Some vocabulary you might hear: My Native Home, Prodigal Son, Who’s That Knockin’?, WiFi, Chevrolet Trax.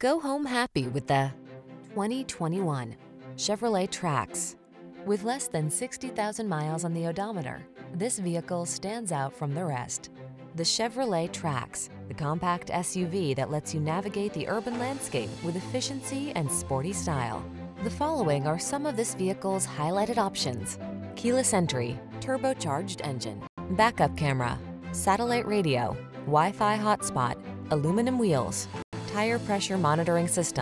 Go home happy with the 2021 Chevrolet Trax. With less than 60,000 miles on the odometer, this vehicle stands out from the rest. The Chevrolet Trax, the compact SUV that lets you navigate the urban landscape with efficiency and sporty style. The following are some of this vehicle's highlighted options: keyless entry, turbocharged engine, backup camera, satellite radio, Wi-Fi hotspot, aluminum wheels, tire pressure monitoring system.